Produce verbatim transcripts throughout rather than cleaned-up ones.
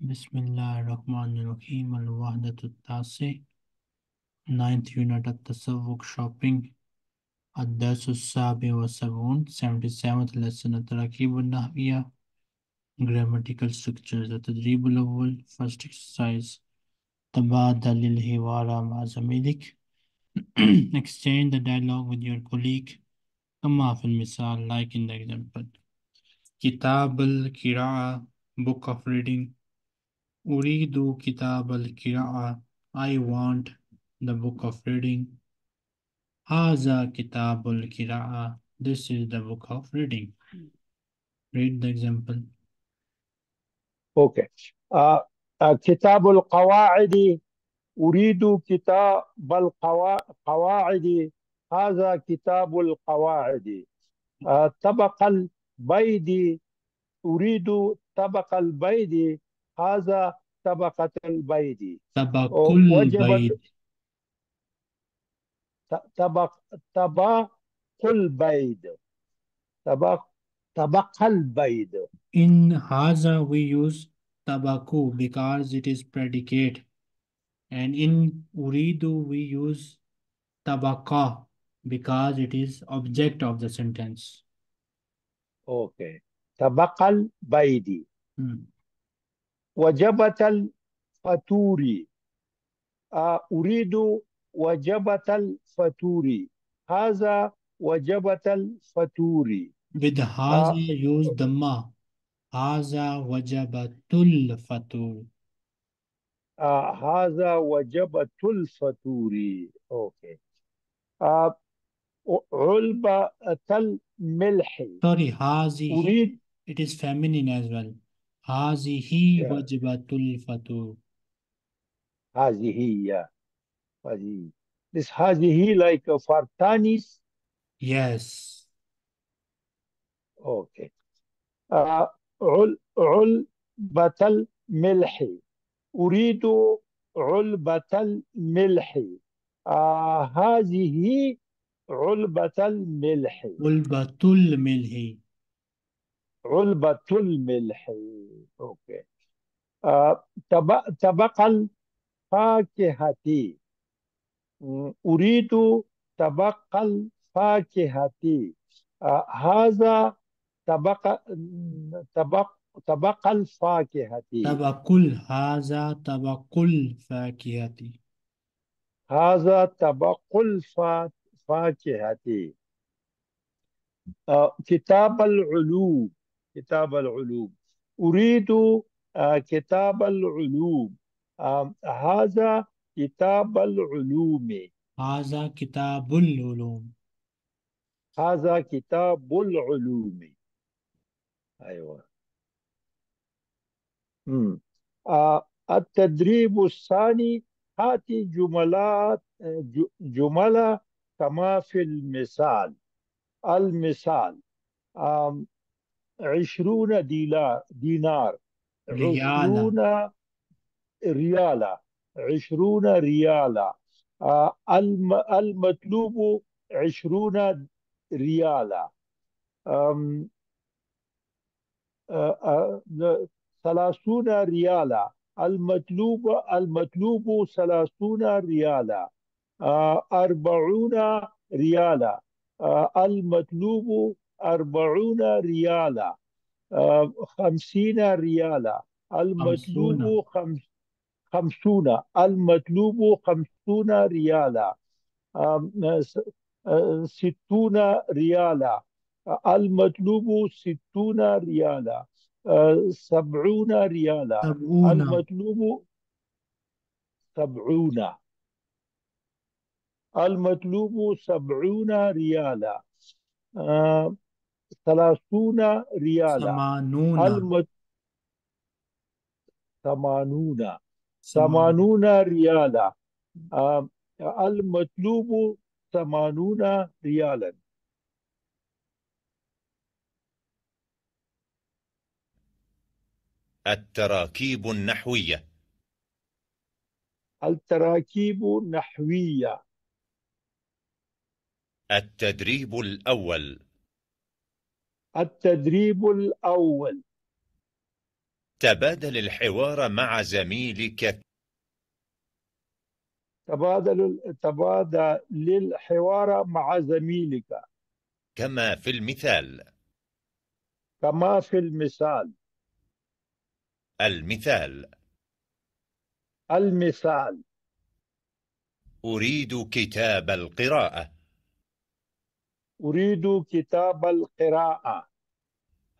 بسم الله الرحمن الرحيم. الوحدة التاسع، ninth unit التسوق shopping. الدرس السابع والسبعون، seventy-seventh lesson التراكيب والنحوية grammatical structures. التدريب الأول first exercise. تبادل الحوار مع زميلك. Exchange the dialogue with your colleague كما في المثال like in the example. كتاب القراءة book of reading. أريد كتاب القراءة I want the book of reading. هذا كتاب القراءة This is the book of reading. Read the example. Okay. uh, uh, كتاب القواعد. أريد كتاب القواعد. هذا كتاب القواعد. uh, طبق البيض. أريد طبق البيض. هذا طبقة البيض. طبق البيض. طبق طبق البيض. طبق طبق البيض. In هذا we use طبق because it is predicate, and in أريد we use طبقة because it is object of the sentence. Okay. طبق البيض. Hmm. وجبة الفطور. أريد وجبة الفطور. هذا وجبة الفطور. With هذا use the ما. هذا وجبة الفطور. هذا وجبة الفطور. Okay. علبة الملح. Sorry, هذه. أريد. It is feminine as well. هذه وجبة الفطور. هذه هذه this هذه like for Tanis. Yes. Okay. Uh, عل علبة الملح. أريد علبة الملح. Uh, هذه علبة الملح. علبة الملح. علبة الملح. اوكي. آه، طبق طبق الفاكهة. أريد طبق الفاكهة. آه، هذا طبق طبق طبق الفاكهة. طبق هذا طبق الفاكهة. هذا طبق الفاكهة. آه، كتاب العلوم. كتاب العلوم. أريد آه كتاب العلوم. آه هذا كتاب العلوم. هذا كتاب العلوم. هذا كتاب العلوم. أيوة. امم آه التدريب الثاني. هات جملات جملة كما في المثال. المثال. آه عشرون دينار. دينار. عشرون ريالا. عشرون ريالا. آه المطلوب عشرون ريالا. آم آه آه ثلاثون ريالا. المطلوب المطلوب ثلاثون ريالا. آه أربعون ريالا. آه المطلوب أربعون ريالا. آه خمسين ريالا. المطلوب خمس خمسون. المطلوب خمسون ريالا. آه آه ستون ريالا. آه المطلوب ستون ريالا. آه سبعون ريالا. سبعون. المطلوب سبعون. المطلوب سبعون ريالا. آه، ثلاثون ريالا. ثمانون. المت... ثمانون. ثمانون ريالا. آه، المطلوب ثمانون ريالا. التراكيب النحوية. التراكيب النحوية. التدريب الأول. التدريب الأول. تبادل الحوار مع زميلك. تبادل تبادل الحوار مع زميلك كما في المثال. كما في المثال. المثال. المثال. أريد كتاب القراءة. أريد كتاب القراءة.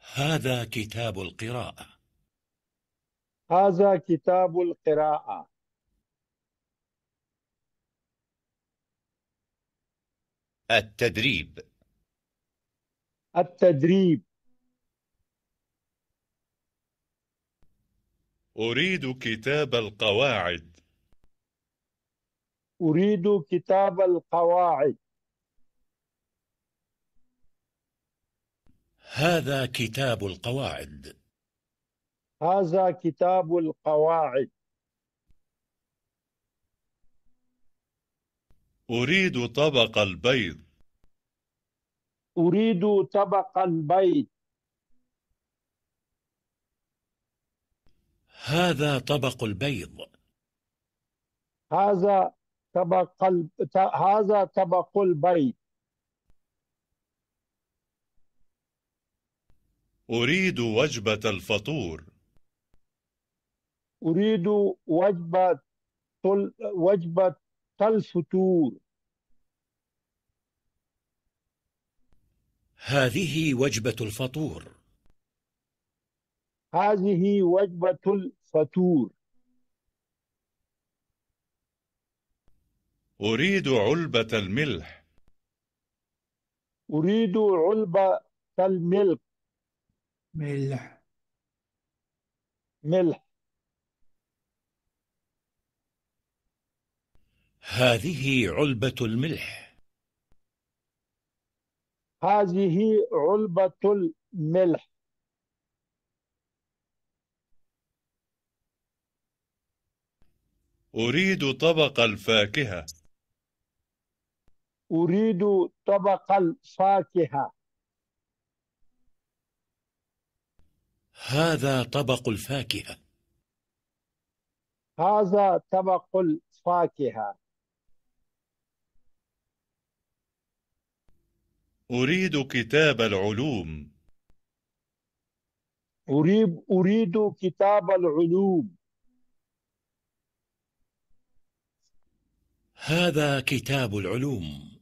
هذا كتاب القراءة. هذا كتاب القراءة. التدريب. التدريب. أريد كتاب القواعد. أريد كتاب القواعد. هذا كتاب القواعد. هذا كتاب القواعد. أريد طبق البيض. أريد طبق البيض. هذا طبق البيض. هذا طبق ال... هذا طبق البيض. أريد وجبة الفطور. أريد وجبة طل... وجبة الفطور. هذه وجبة الفطور. هذه وجبة الفطور. أريد علبة الملح. أريد علبة الملح. ملح. ملح. هذه علبة الملح. هذه علبة الملح. أريد طبق الفاكهة. أريد طبق الفاكهة. هذا طبق الفاكهة. هذا طبق الفاكهة. أريد كتاب العلوم. أريد أريد كتاب العلوم. هذا كتاب العلوم.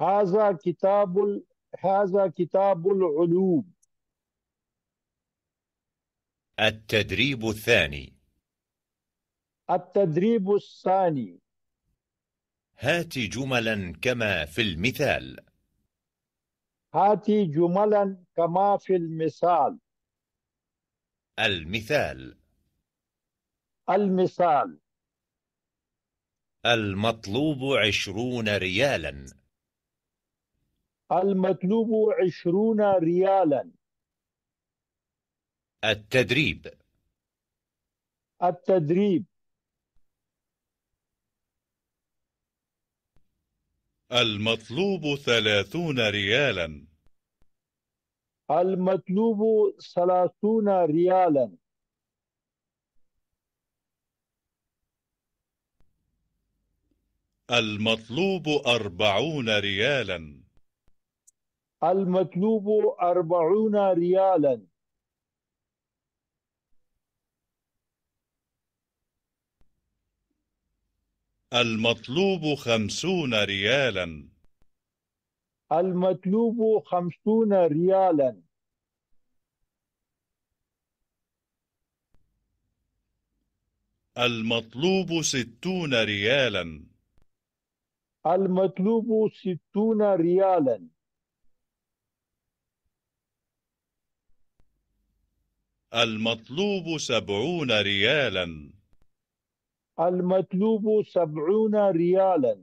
هذا كتاب ال... هذا كتاب العلوم. التدريب الثاني. التدريب الثاني. هات جملا كما في المثال. هات جملا كما في المثال. المثال. المثال. المطلوب عشرون ريالا. المطلوب عشرون ريالا. التدريب. التدريب. المطلوب ثلاثون ريالا. المطلوب ثلاثون ريالا. المطلوب أربعون ريالا. المطلوب أربعون ريالا. المطلوب خمسون ريالا. المطلوب خمسون ريالا. المطلوب ستون ريالا. المطلوب ستون ريالا. المطلوب سبعون ريالا. المطلوب سبعون ريالا.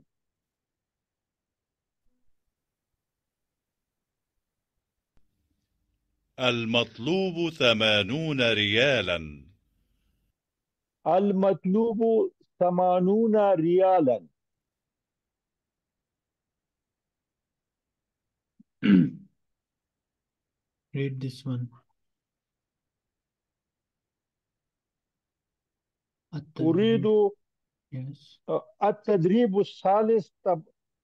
المطلوب ثمانون ريالا. المطلوب ثمانون ريالا. Read this one. أريد yes. التدريب الثالث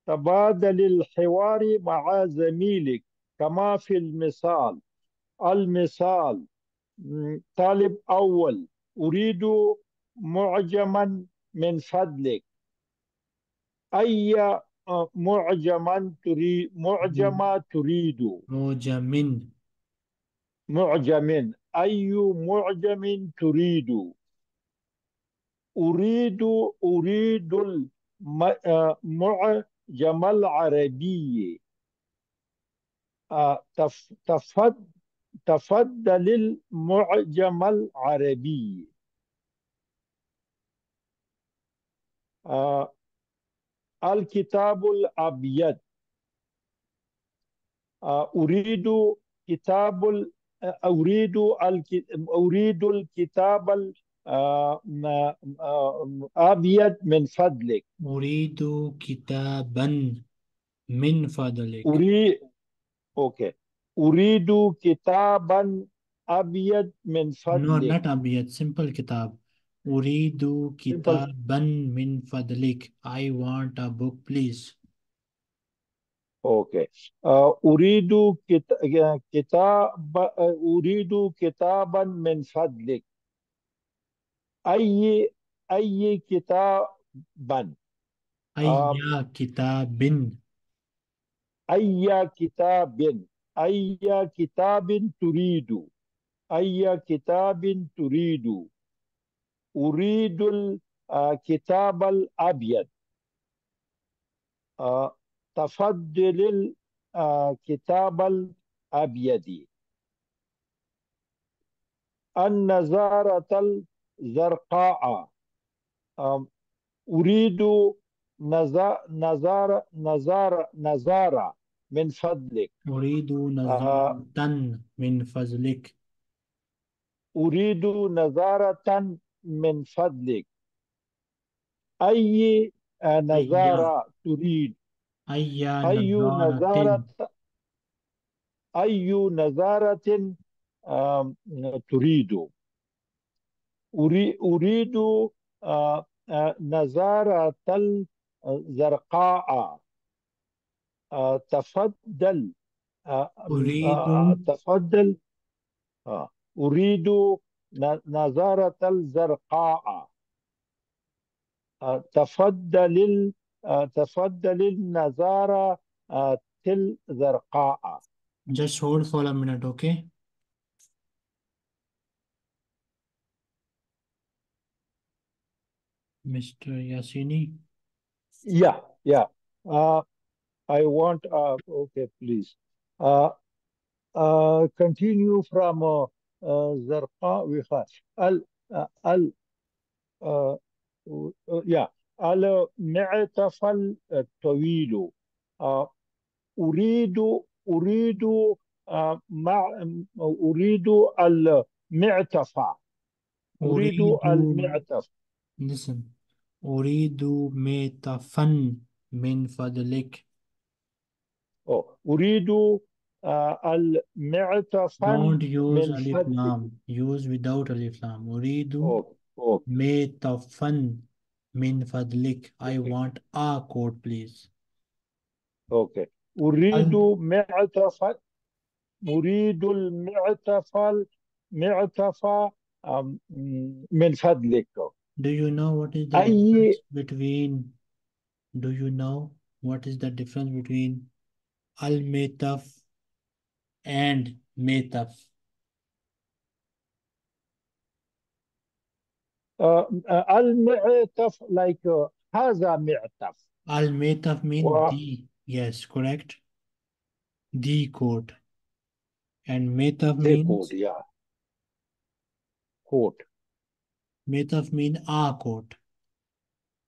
تبادل الحوار مع زميلك كما في المثال. المثال: طالب أول: أريد معجما من فضلك. أي معجما تريد؟ معجما تريد؟ معجم. معجم. أي معجم تريد؟ أريد أريد المعجم العربي. تفضل المعجم العربي. الكتاب الأبيض: أريد كتاب أريد أريد الكتاب الأبيض من فضلك. أريد كتابا من فضلك. أريد أوكي. أريد كتابا أبيض من فضلك. No, not أبيض. Simple كتاب. أريد كتابا من فضلك. I want a book, please. Okay. Uh, أريد كتاب أريد كتابا من فضلك. أي أي كتابا. أي uh, كتاب. أي كتاب. أي كتاب تريد؟ أي كتاب تريد؟ أريد الكتاب الأبيض. تفضل الكتاب الأبيض. النظارة الزرقاء: أريد نظارة نظارة نظارة من فضلك. أريد نظارة آه. من فضلك. أريد نظارة من فضلك. أي نظارة أي تريد؟ أي نظارة أي نظارة آه تريد؟ أريد آه نظارة الزرقاء. آه تفضل آه أريد آه تفضل آه أريد نظارة الزرقاء. آه تفضل آه تفضل النظارة آه الزرقاء. Just hold for a minute, okay? Mister Yasini? Yeah, yeah. Uh, I want, uh, okay, please. Uh, uh, continue from uh, uh, Zarqa Wikha. Al, uh, al, uh, uh, yeah. Al-Mi'taf al-Tawilu. Uridu, Uridu, Uridu al-Mi'tafa. Uridu al-Mi'taf. Listen. Uridu mi'tafan min fadlik. Oh, Uridu uh, al-mi'tafan. Don't use alif lam. Use without alif lam. Uridu oh, oh. mi'tafan min fadlik. I okay. want a quote, please. Okay. Uridu mi'tafan. Uridu al-mi'tafal. Mi'tafa um, min fadlik. Do you know what is the I... difference between? Do you know what is the difference between al-mitaf and mitaf? Uh, uh, al-mitaf like uh, haza mitaf. Al-mitaf means wow. the. Yes, correct. The quote. And mitaf means quote. Yeah. Quote. Metaf mean a quote.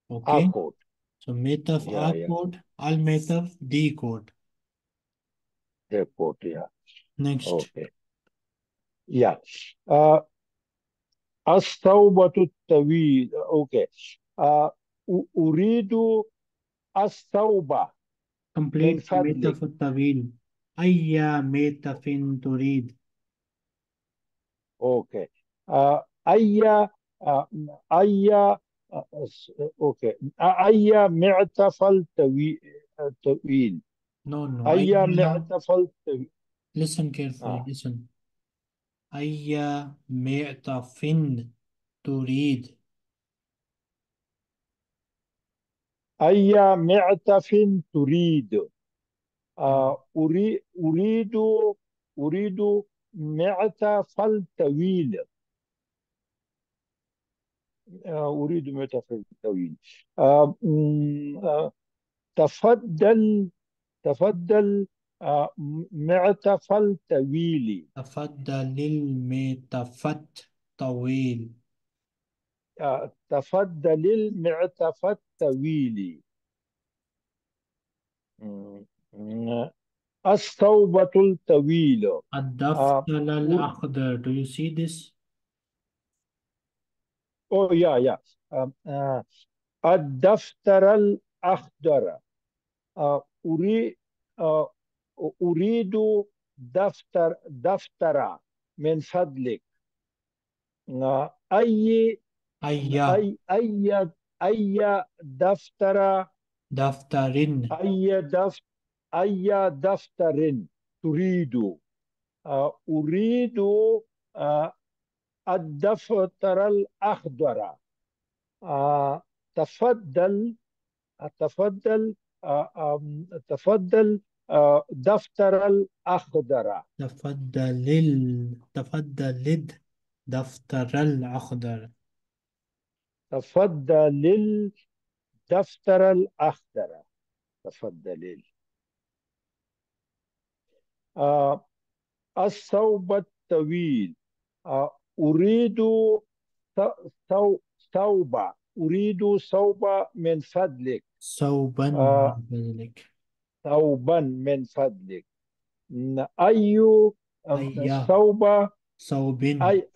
Okay. A quote. So metaf yeah, a yeah. quote, al metaf d quote. The quote, yeah. Next. Okay. Yeah. Uh, As-tawbatu tawil. Okay. Uh, uridu as-tawba. Complete metaf tawil. Ayya metafin turid. Okay. Uh, ayya أي أوكي أي معتفل طويل طويل No, no. I أي don't know. معتفل طويل Listen carefully. آه. Listen. أي معطف تريد؟ أي معطف تريد؟ آه أريد أريد أريد معطفا طويل. آه أريد معطفا طويل. آه آه تفضل تفضل آه معطفا طويل. تفضل المتفت طويل. آه تفضل المعطف الطويل. مم. الصوبة الطويل. الدفتر الأخضر. Do you see this? Oh yeah yeah. Um, uh, الدفتر الأخضر. Uh, أري, uh, أريد دفتر دفترة من فضلك. Uh, أي أي أي أي أي دفترة دفترين. أي دفتر أي دفتر تريد؟ آه أريد آه الدفتر الأخضر. آه تفضل تفضل آه تفضل آه دفتر الأخضر. تفضل ال... تفضل الدفتر الأخضر. تفضل الدفتر الأخضر. تفضل ال... آه الثوب الطويل. آه أريد ثوب أريد ثوب من فضلك. ثوبا آه من فضلك. ثوبا من فضلك. أي ثوب ثوب أي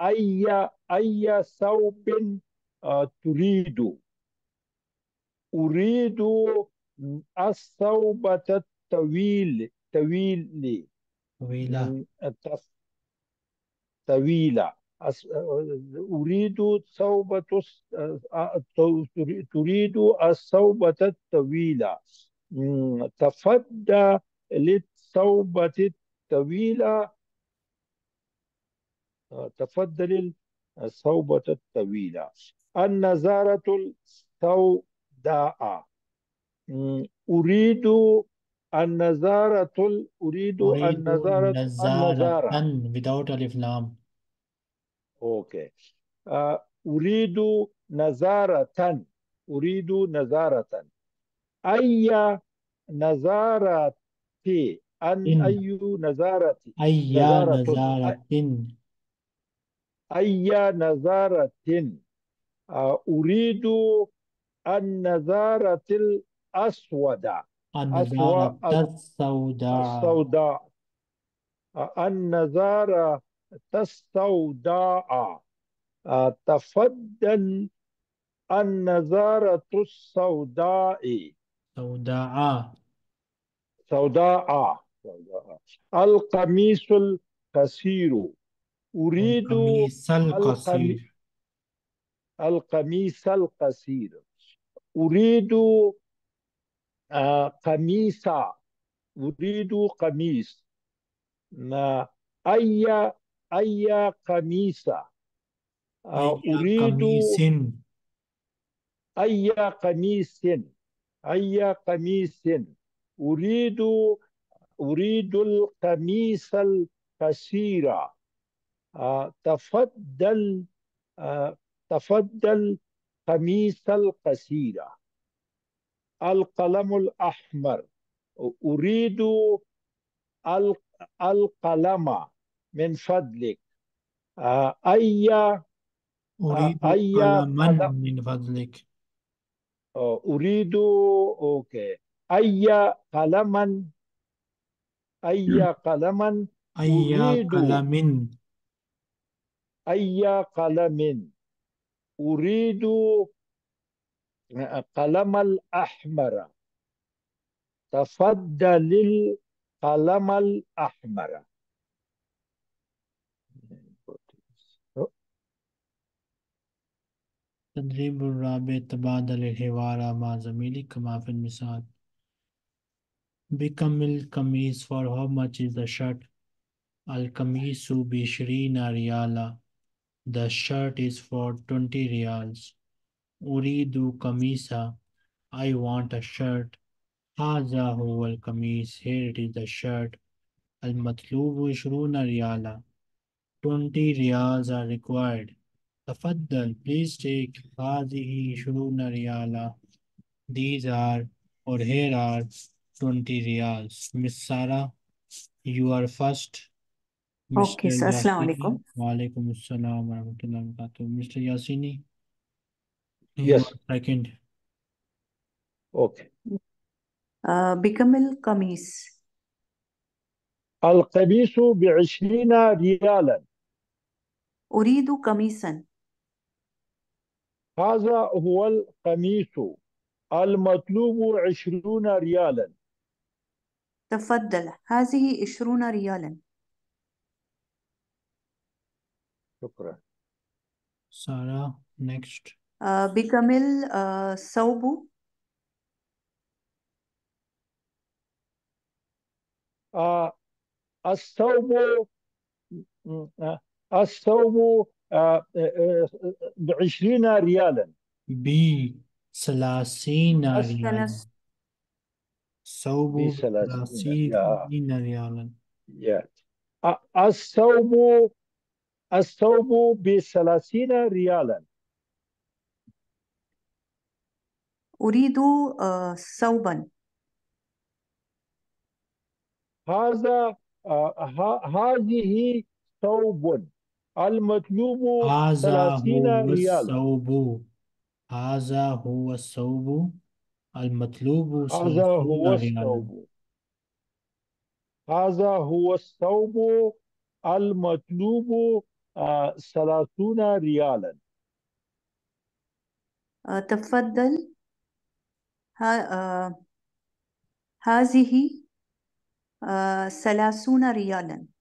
أي أي ثوب آه تريد؟ أريد الثوب الطويل طويل لي طويلة طويلة. أريد ثوبة تريد الثوبة الطويلة. تفضل للثوبة الطويلة. تفضل الثوبة الطويلة. النظارة السوداء. أريد النظارة ال... أريد النظارة النظارة without alif lam. Okay. Uh, أريد نظارة. أريد نظارة. أي نظارة أن أي نظارة أي نظارة أي نظارة. uh, أريد النظارة الأسودة. النظارة السوداء. السوداء. النظارة السوداء. تفضل النظارة السوداء. سوداء. سوداء. القميص القصير. أريد القميص القصير. القميص القصير. أريد آه قميصة. أريد قميص. أي أي قميصة. آه أريد أي قميص. أي قميص. أريد أريد القميص القصير. آه تفضل آه تفضل قميص القصير. القلم الأحمر. أريد القلم من فضلك. أي أريد قلما من فضلك. أريد أوكي أي قلما أي قلما أي قلم أي قلم. أريد القلم الأحمر. تفضل القلم الأحمر. تدريب الرابع تبادل الحوار مع زميلي كما في المثال. بكم القميص for how much is the shirt؟ القميص بعشرين ريالا. The shirt is for twenty ريالز. أريد قميصا I want a shirt. هذا هو القميص here it is the shirt. المطلوب عشرون ريالا. twenty ريالز are required. تفضل please take هذه عشرون ريالا. These are or here are twenty ريالز. Miss Sara, you are first. Okay, sir. Assalamu alaikum. Wa alaikum assalam wa rahmatullahi wa barakatuh. Mister Yasini, yes. Second. Okay. Uh, become al-Qamis. القميص بعشرين ريالا. أريد قميصا. هذا هو القميص المطلوب عشرون ريالا. تفضل هذه عشرون ريالا. شكرا. سارة next. Uh, بكمل uh, ثوب. Uh, الثوب الثوب بعشرين ريالا. بثلاثين ريالا. الثوب بثلاثين ريالا. الثوب الثوب بثلاثين ريالا. أريد ثوبا. هذا هذه ثوب المطلوب ثلاثين ريالا. هذا هو الثوب المطلوب ثلاثين ريالا. هذا هو الثوب المطلوب ثلاثين ريالا. تفضل هذه ثلاثين ريالا.